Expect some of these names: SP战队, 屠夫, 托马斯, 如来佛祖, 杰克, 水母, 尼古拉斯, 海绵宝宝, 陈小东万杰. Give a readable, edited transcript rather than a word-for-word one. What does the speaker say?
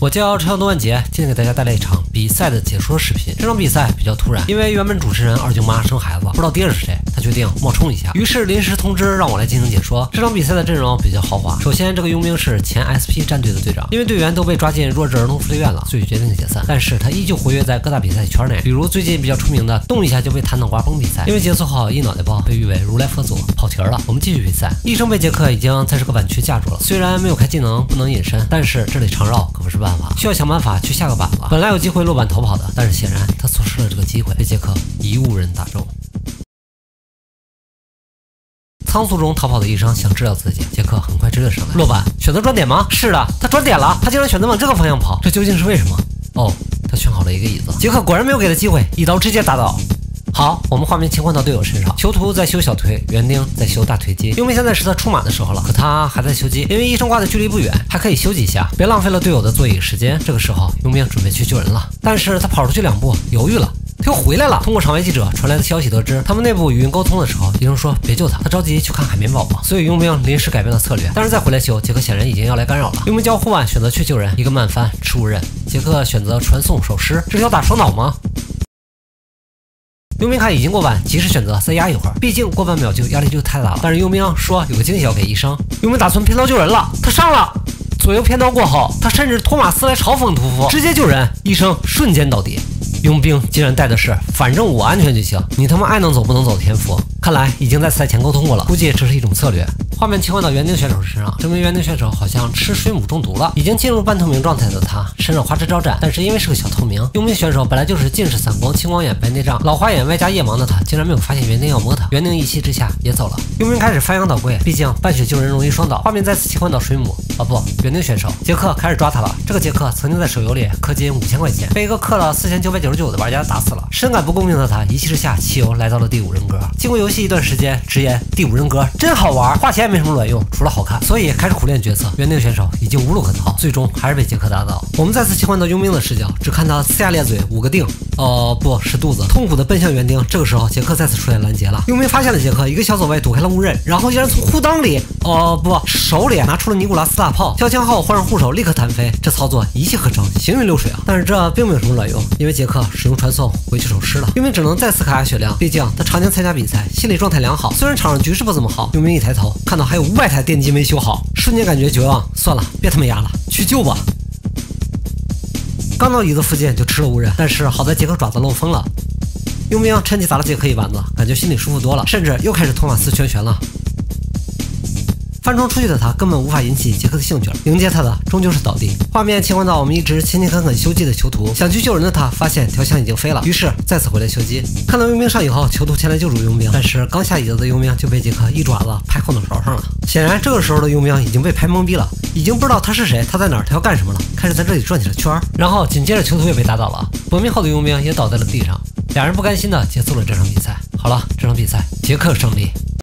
我叫陈小东万杰，今天给大家带来一场比赛的解说视频。这场比赛比较突然，因为原本主持人二舅妈生孩子，不知道爹是谁，她决定冒充一下，于是临时通知让我来进行解说。这场比赛的阵容比较豪华，首先这个佣兵是前 SP 战队的队长，因为队员都被抓进弱智儿童福利院了，所以决定解散，但是他依旧活跃在各大比赛圈内，比如最近比较出名的动一下就被弹脑瓜崩比赛，因为解锁好一脑袋包，被誉为如来佛祖。跑题了，我们继续比赛。医生被杰克已经在这个晚区架住了，虽然没有开技能不能隐身，但是这里长绕可不是办法。 需要想办法去下个板子。本来有机会落板逃跑的，但是显然他错失了这个机会，被杰克一无人打中。仓促中逃跑的医生想治疗自己，杰克很快追了上来。落板选择转点吗？是的，他转点了，他竟然选择往这个方向跑，这究竟是为什么？哦，他选好了一个椅子。杰克果然没有给他机会，一刀直接打倒。 好，我们画面切换到队友身上，囚徒在修小腿，园丁在修大腿肌。佣兵现在是他出马的时候了，可他还在修肌，因为医生挂的距离不远，还可以休息一下，别浪费了队友的座椅时间。这个时候，佣兵准备去救人了，但是他跑出去两步，犹豫了。 他又回来了。通过场外记者传来的消息得知，他们内部语音沟通的时候，医生说别救他，他着急去看海绵宝宝，所以佣兵临时改变了策略。但是再回来修，杰克显然已经要来干扰了。佣兵交互啊，选择去救人，一个慢翻吃无刃。杰克选择传送手撕，这是要打双脑吗？ 佣兵看已经过半，及时选择再压一会儿，毕竟过半秒就压力就太大了。但是佣兵说有个惊喜要给医生，佣兵打算偏刀救人了，他上了左右偏刀过后，他甚至托马斯来嘲讽屠夫，直接救人，医生瞬间倒地。佣兵竟然带的是反正我安全就行，你他妈爱能走不能走的天赋，看来已经在赛前沟通过了，估计这是一种策略。 画面切换到园丁选手身上，这名园丁选手好像吃水母中毒了，已经进入半透明状态的他，身上花枝招展，但是因为是个小透明，佣兵选手本来就是近视、散光、青光眼、白内障、老花眼外加夜盲的他，竟然没有发现园丁要摸他，园丁一气之下也走了。佣兵开始翻箱倒柜，毕竟半血救人容易双倒。画面再次切换到水母，哦不，园丁选手杰克开始抓他了。这个杰克曾经在手游里氪金5000块钱，被一个氪了4999的玩家打死了。深感不公平的他一气之下弃游来到了第五人格。经过游戏一段时间，直言第五人格真好玩，花钱。 没什么卵用，除了好看，所以开始苦练角色。园丁选手已经无路可逃，最终还是被杰克打倒。我们再次切换到佣兵的视角，只看他呲牙咧嘴5个腚，不是肚子，痛苦的奔向园丁。这个时候，杰克再次出现拦截了。佣兵发现了杰克，一个小走位躲开了误刃，然后竟然从裤裆里，不，手里拿出了尼古拉斯大炮，交枪后换上护手，立刻弹飞。这操作一气呵成，行云流水啊！但是这并没有什么卵用，因为杰克使用传送回去手失了。佣兵只能再次卡下血量，毕竟他常年参加比赛，心理状态良好。虽然场上局势不怎么好，佣兵一抬头看。 还有500台电机没修好，瞬间感觉绝望。算了，别他妈压了，去救吧。刚到椅子附近就吃了无人，但是好在杰克爪子漏风了。佣兵趁机砸了杰克一板子，感觉心里舒服多了，甚至又开始托马斯全旋了。翻窗出去的他根本无法引起杰克的兴趣了，迎接他的终究是倒地。画面切换到我们一直勤勤恳恳修机的囚徒，想去救人的他发现条枪已经飞了，于是再次回来修机。看到佣兵上以后，囚徒前来救助佣兵，但是刚下椅子的佣兵就被杰克一爪子拍后脑勺上了。显然这个时候的佣兵已经被拍懵逼了，已经不知道他是谁，他在哪儿，他要干什么了，开始在这里转起了圈。然后紧接着囚徒也被打倒了，搏命后的佣兵也倒在了地上。俩人不甘心的结束了这场比赛。好了，这场比赛杰克胜利。